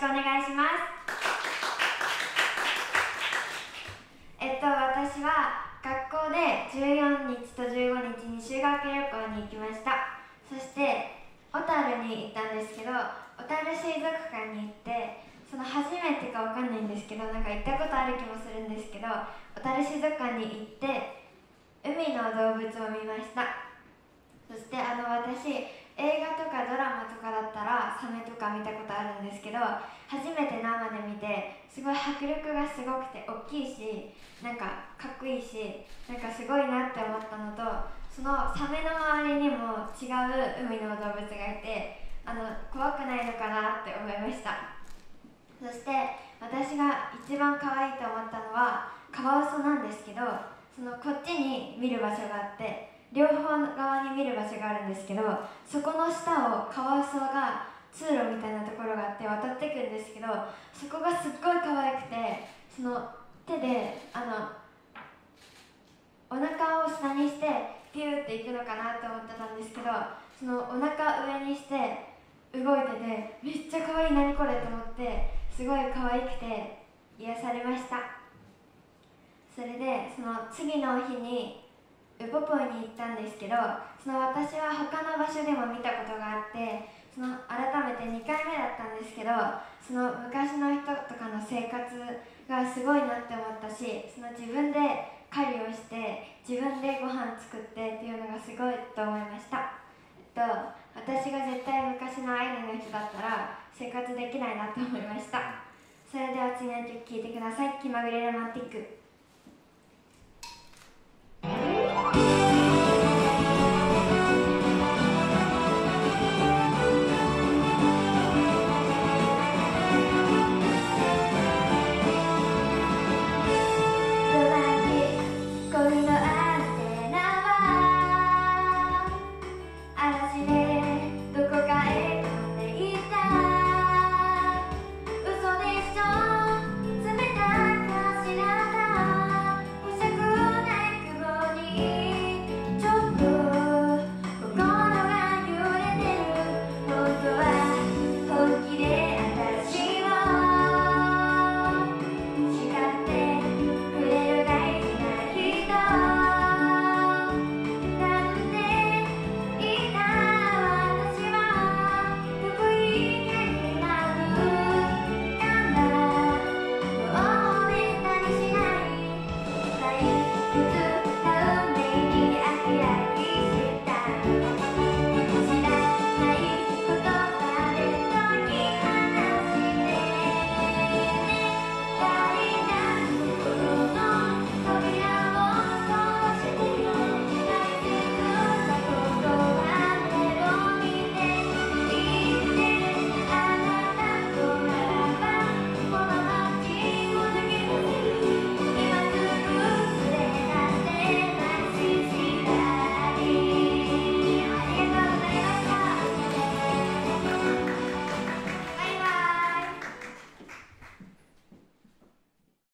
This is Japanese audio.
くお願いします。私は学校で14日と15日に修学旅行に行きました。そして小樽に行ったんですけど、小樽水族館に行って、その初めてかわかんないんですけど、なんか行ったことある気もするんですけど、小樽水族館に行って海の動物を見ました。そして私、映画とかドラマとかだったらサメとか見たことあるんですけど、初めて生で見てすごい迫力がすごくて大きいし、なんかかっこいいし、なんかすごいなって思ったのと、そのサメの周りにも違う海の動物がいて、怖くないのかなって思いました。そして私が一番可愛いと思ったのはカワウソなんですけど、そのこっちに見る場所があって、両方側に見る場所があるんですけど、そこの下をカワウソが通路みたいなところがあって渡ってくんですけど、そこがすっごい可愛くて、その手でお腹を下にしてピューっていくのかなと思ってたんですけど、そのお腹上にして動いてて、めっちゃ可愛い、何これと思って、すごい可愛くて癒されました。それでその次の日にウポポイに行ったんですけど、その私は他の場所でも見たことがあって、その改めて2回目だったんですけど、その昔の人とかの生活がすごいなって思ったし、その自分で狩りをして自分でご飯作ってっていうのがすごいと思いました。私が絶対昔のアイドルの人だったら生活できないなと思いました。それでは次の曲聴いてください。気まぐれロマンティック。Thank you.